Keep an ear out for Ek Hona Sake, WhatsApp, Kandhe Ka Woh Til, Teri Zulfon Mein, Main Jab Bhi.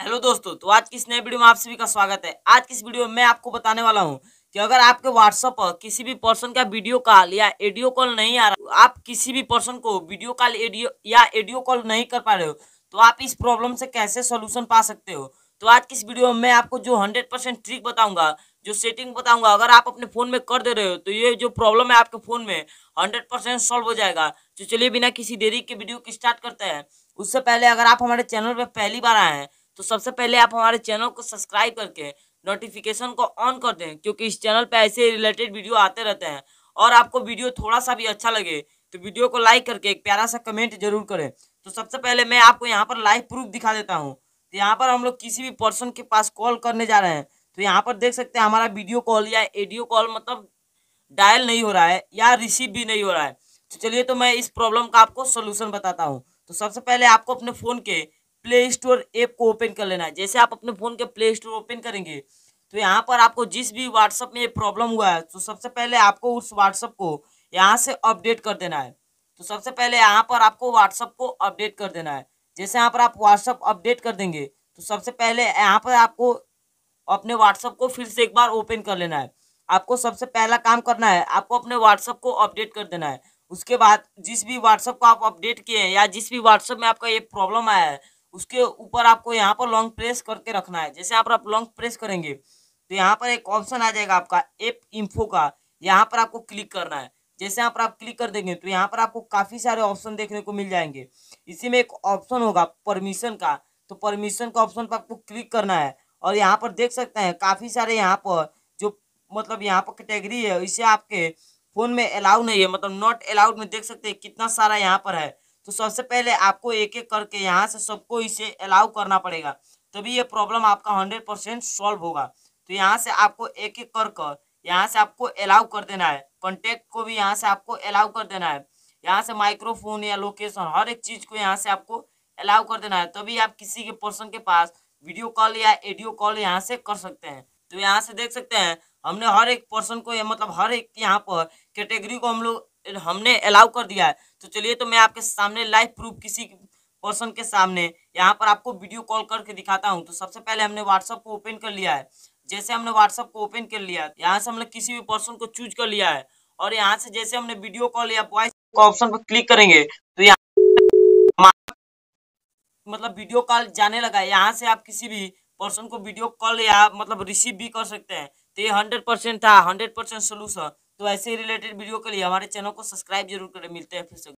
Hello दोस्तों, तो आज की इस नए वीडियो में आप सभी का स्वागत है। आज की इस वीडियो में मैं आपको बताने वाला हूं कि अगर आपके व्हाट्सएप पर किसी भी पर्सन का वीडियो कॉल या ऑडियो कॉल नहीं आ रहा, आप किसी भी पर्सन को वीडियो कॉल या ऑडियो कॉल नहीं कर पा रहे हो, तो आप इस प्रॉब्लम से कैसे सोल्यूशन पा सकते हो। तो आज की इस वीडियो में मैं आपको जो 100% ट्रिक बताऊंगा, जो सेटिंग बताऊंगा, अगर आप अपने फ़ोन में कर दे रहे हो तो ये जो प्रॉब्लम है आपके फ़ोन में 100% सॉल्व हो जाएगा। तो चलिए बिना किसी देरी के वीडियो की स्टार्ट करते हैं। उससे पहले अगर आप हमारे चैनल पर पहली बार आए हैं तो सबसे पहले आप हमारे चैनल को सब्सक्राइब करके नोटिफिकेशन को ऑन कर दें, क्योंकि इस चैनल पे ऐसे रिलेटेड वीडियो आते रहते हैं। और आपको वीडियो थोड़ा सा भी अच्छा लगे तो वीडियो को लाइक करके एक प्यारा सा कमेंट जरूर करें। तो सबसे पहले मैं आपको यहाँ पर लाइव प्रूफ दिखा देता हूँ। तो यहाँ पर हम लोग किसी भी पर्सन के पास कॉल करने जा रहे हैं, तो यहाँ पर देख सकते हैं हमारा वीडियो कॉल या ऑडियो कॉल मतलब डायल नहीं हो रहा है या रिसीव भी नहीं हो रहा है। तो चलिए, तो मैं इस प्रॉब्लम का आपको सोल्यूशन बताता हूँ। तो सबसे पहले आपको अपने फ़ोन के प्ले स्टोर ऐप को ओपन कर लेना है। जैसे आप अपने फ़ोन के प्ले स्टोर ओपन करेंगे तो यहाँ पर आपको जिस भी व्हाट्सएप में ये प्रॉब्लम हुआ है, तो सबसे पहले आपको उस व्हाट्सएप को यहाँ से अपडेट कर देना है। तो सबसे पहले यहाँ पर आपको व्हाट्सएप को अपडेट कर देना है। जैसे यहाँ पर आप व्हाट्सएप अपडेट कर देंगे तो सबसे पहले यहाँ पर आपको अपने व्हाट्सएप को फिर से एक बार ओपन कर लेना है। आपको सबसे पहला काम करना है, आपको अपने व्हाट्सएप को अपडेट कर देना है। उसके बाद जिस भी व्हाट्सएप को आप अपडेट किए हैं या जिस भी व्हाट्सएप में आपका ये प्रॉब्लम आया है, उसके ऊपर आपको यहाँ पर लॉन्ग प्रेस करके रखना है। जैसे आप लॉन्ग प्रेस करेंगे तो यहाँ पर एक ऑप्शन आ जाएगा आपका ऐप इन्फो का, यहाँ पर आपको क्लिक करना है। जैसे यहाँ पर आप क्लिक कर देंगे तो यहाँ पर आपको काफ़ी सारे ऑप्शन देखने को मिल जाएंगे। इसी में एक ऑप्शन होगा परमिशन का, तो परमिशन का ऑप्शन पर आपको क्लिक करना है। और यहाँ पर देख सकते हैं काफ़ी सारे यहाँ पर जो मतलब यहाँ पर कैटेगरी है, इसे आपके फ़ोन में अलाउ नहीं है, मतलब नॉट अलाउड में देख सकते हैं कितना सारा यहाँ पर है। तो सबसे पहले आपको एक एक करके यहाँ से सबको इसे अलाउ करना पड़ेगा, तभी ये प्रॉब्लम आपका 100% सॉल्व होगा। तो यहाँ से आपको एक एक करके यहाँ से आपको अलाउ कर देना है। कॉन्टैक्ट को भी यहाँ से आपको अलाउ कर देना है। यहाँ से माइक्रोफोन या लोकेशन हर एक चीज़ को यहाँ से आपको अलाउ कर देना है, तभी आप किसी के पर्सन के पास वीडियो कॉल या ऑडियो कॉल यहाँ से कर सकते हैं। तो यहाँ से देख सकते हैं हमने हर एक पर्सन को मतलब हर एक यहाँ पर कैटेगरी को हमने अलाउ कर दिया है। तो चलिए, तो मैं आपके सामने लाइव प्रूफ किसी पर्सन के सामने यहाँ पर आपको वीडियो कॉल करके दिखाता हूँ। तो सबसे पहले हमने व्हाट्सएप को ओपन कर लिया है। जैसे हमने व्हाट्सएप को ओपन कर लिया है, यहाँ से हमने किसी भी पर्सन को चूज कर लिया है। और यहाँ से जैसे हमने वीडियो कॉल या वॉइस का ऑप्शन पर क्लिक करेंगे तो यहाँ मतलब वीडियो कॉल जाने लगा है। यहाँ से आप किसी भी पर्सन को वीडियो कॉल या मतलब रिसीव भी कर सकते हैं। तो ये 100% था, 100% सोल्यूशन। तो ऐसे रिलेटेड वीडियो के लिए हमारे चैनल को सब्सक्राइब जरूर करें। मिलते हैं फिर से।